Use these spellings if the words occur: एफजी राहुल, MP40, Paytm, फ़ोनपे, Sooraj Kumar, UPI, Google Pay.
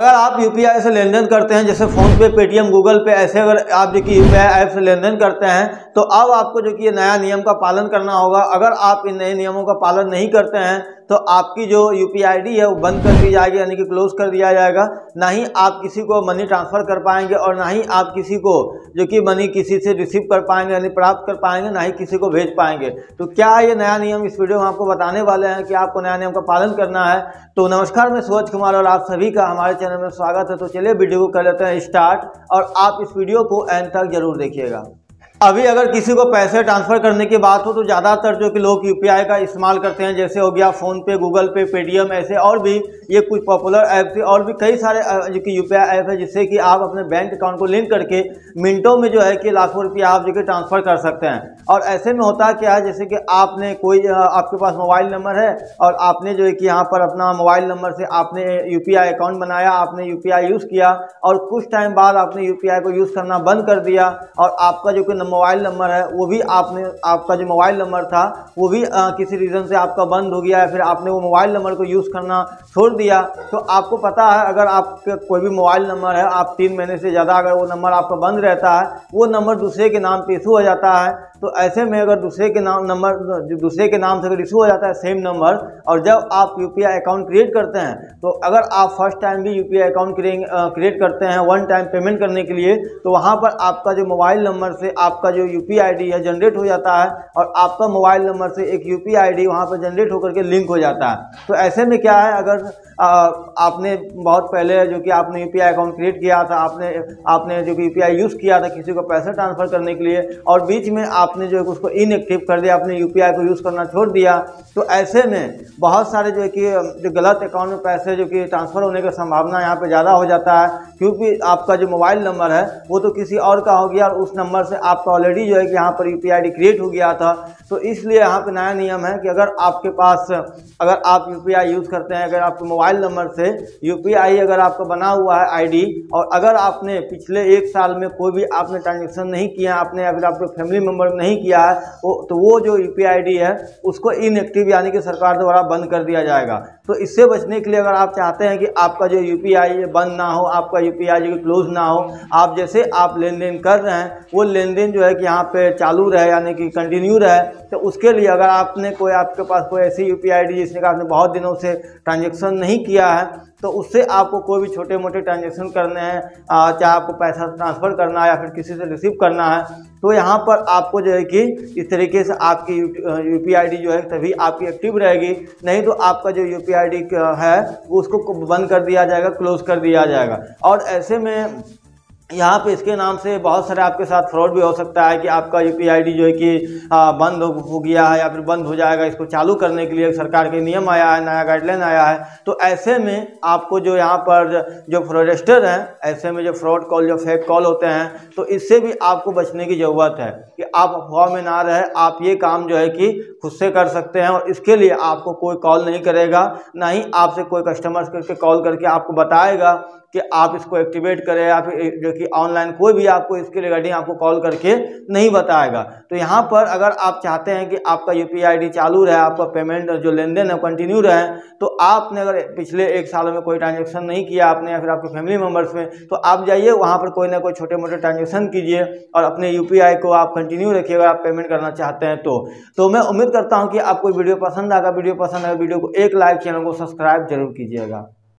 अगर आप यूपीआई से लेन देन करते हैं जैसे फ़ोनपे, पेटीएम, गूगल पे, ऐसे अगर आप जो कि यूपीआई ऐप से लेन देन करते हैं तो अब आपको जो कि ये नया नियम का पालन करना होगा। अगर आप इन नए नियमों का पालन नहीं करते हैं तो आपकी जो यूपीआई आईडी है वो बंद कर दी जाएगी, यानी कि क्लोज कर दिया जाएगा। ना ही आप किसी को मनी ट्रांसफ़र कर पाएंगे और ना ही आप किसी को जो कि मनी किसी से रिसीव कर पाएंगे यानी प्राप्त कर पाएंगे, ना ही किसी को भेज पाएंगे। तो क्या ये नया नियम इस वीडियो में आपको बताने वाले हैं कि आपको नया नियम का पालन करना है। तो नमस्कार, मैं सूरज कुमार और आप सभी का हमारे चैनल में स्वागत है। तो चलिए वीडियो को कर लेते हैं स्टार्ट और आप इस वीडियो को एंड तक जरूर देखिएगा। अभी अगर किसी को पैसे ट्रांसफ़र करने की बात हो तो ज़्यादातर जो कि लोग यूपीआई का इस्तेमाल करते हैं जैसे हो गया फ़ोनपे, गूगल पे, पेटीएम, ऐसे और भी ये कुछ पॉपुलर ऐप्स है और भी कई सारे जो कि यूपीआई ऐप है जिससे कि आप अपने बैंक अकाउंट को लिंक करके मिनटों में जो है कि लाखों रुपये आप जो कि ट्रांसफ़र कर सकते हैं। और ऐसे में होता क्या है, जैसे कि आपने कोई आपके पास मोबाइल नंबर है और आपने जो है कि यहाँ पर अपना मोबाइल नंबर से आपने यूपीआई अकाउंट बनाया, आपने यूपीआई यूज़ किया और कुछ टाइम बाद आपने यूपीआई को यूज़ करना बंद कर दिया और आपका जो कि मोबाइल नंबर है वो भी आपने आपका जो मोबाइल नंबर था वो भी किसी रीज़न से आपका बंद हो गया या फिर आपने वो मोबाइल नंबर को यूज़ करना छोड़ दिया। तो आपको पता है अगर आपका कोई भी मोबाइल नंबर है आप 3 महीने से ज़्यादा अगर वो नंबर आपका बंद रहता है वो नंबर दूसरे के नाम पे इशू हो जाता है। तो ऐसे में अगर दूसरे के नाम से अगर इशू हो जाता है सेम नंबर और जब आप यूपीआई अकाउंट क्रिएट करते हैं तो अगर आप फर्स्ट टाइम भी यूपीआई अकाउंट क्रिएट करते हैं वन टाइम पेमेंट करने के लिए तो वहाँ पर आपका जो मोबाइल नंबर से आपका जो यूपीआई आईडी है जनरेट हो जाता है और आपका मोबाइल नंबर से एक यूपीआई आईडी वहाँ पर जनरेट होकर के लिंक हो जाता है। तो ऐसे में क्या है, अगर आपने बहुत पहले जो कि आपने यूपीआई अकाउंट क्रिएट किया था, आपने जो कि यूपीआई यूज़ किया था किसी को पैसे ट्रांसफ़र करने के लिए और बीच में आपने जो है उसको इनएक्टिव कर दिया, आपने यूपीआई को यूज़ करना छोड़ दिया, तो ऐसे में बहुत सारे जो है कि जो गलत अकाउंट में पैसे जो कि ट्रांसफ़र होने की संभावना यहाँ पर ज़्यादा हो जाता है क्योंकि आपका जो मोबाइल नंबर है वो तो किसी और का हो गया और उस नंबर से आपका ऑलरेडी जो है कि यहाँ पर यूपीआई आईडी क्रिएट हो गया था। तो इसलिए यहाँ पे नया नियम है कि अगर आपके पास अगर आप यूपीआई यूज़ करते हैं, अगर आपके मोबाइल नंबर से यूपीआई अगर आपका बना हुआ है आईडी और अगर आपने पिछले 1 साल में कोई भी आपने ट्रांजेक्शन नहीं किया आपने या फिर आपके फैमिली मेम्बर नहीं किया है तो वो जो यूपीआई आईडी है उसको इनएक्टिव यानी कि सरकार द्वारा बंद कर दिया जाएगा। तो इससे बचने के लिए अगर आप चाहते हैं कि आपका जो यूपीआई बंद ना हो, आपका यूपीआई जो क्लोज ना हो, आप जैसे आप लेन देन कर रहे हैं वो लेन देन जो है कि यहाँ पे चालू रहे यानी कि कंटिन्यू रहे, तो उसके लिए अगर आपने कोई आपके पास कोई ऐसी यूपीआई आईडी जिसने आपने बहुत दिनों से ट्रांजैक्शन नहीं किया है तो उससे आपको कोई भी छोटे मोटे ट्रांजेक्शन करने हैं, चाहे आपको पैसा ट्रांसफ़र करना है या फिर किसी से रिसीव करना है, तो यहाँ पर आपको जो है कि इस तरीके से आपकी यूपीआई आईडी जो है तभी आपकी एक्टिव रहेगी, नहीं तो आपका जो यूपीआई आईडी है उसको बंद कर दिया जाएगा, क्लोज़ कर दिया जाएगा। और ऐसे में यहाँ पे इसके नाम से बहुत सारे आपके साथ फ्रॉड भी हो सकता है कि आपका यूपीआई आईडी जो है कि बंद हो गया है या फिर बंद हो जाएगा। इसको चालू करने के लिए सरकार के नियम आया है, नया गाइडलाइन आया है। तो ऐसे में आपको जो यहाँ पर जो फ्रॉडस्टर हैं, ऐसे में जो फ्रॉड कॉल जो फेक कॉल होते हैं, तो इससे भी आपको बचने की ज़रूरत है कि आप अफवाह में ना रहे। आप ये काम जो है कि खुद से कर सकते हैं और इसके लिए आपको कोई कॉल नहीं करेगा, ना ही आपसे कोई कस्टमर्स करके कॉल करके आपको बताएगा कि आप इसको एक्टिवेट करें या फिर जो कि ऑनलाइन कोई भी आपको इसके रिगार्डिंग आपको कॉल करके नहीं बताएगा। तो यहाँ पर अगर आप चाहते हैं कि आपका यूपीआई आईडी चालू रहे, आपका पेमेंट जो लेन देन है कंटिन्यू रहे, तो आपने अगर पिछले 1 साल में कोई ट्रांजेक्शन नहीं किया आपने या फिर आपके फैमिली मेम्बर्स में, तो आप जाइए वहाँ पर कोई ना कोई छोटे मोटे ट्रांजेक्शन कीजिए और अपने यूपीआई को आप कंटिन्यू रखिए अगर आप पेमेंट करना चाहते हैं। तो मैं उम्मीद करता हूँ कि आपको वीडियो पसंद आएगा। वीडियो को 1 लाइक, चैनल को सब्सक्राइब जरूर कीजिएगा।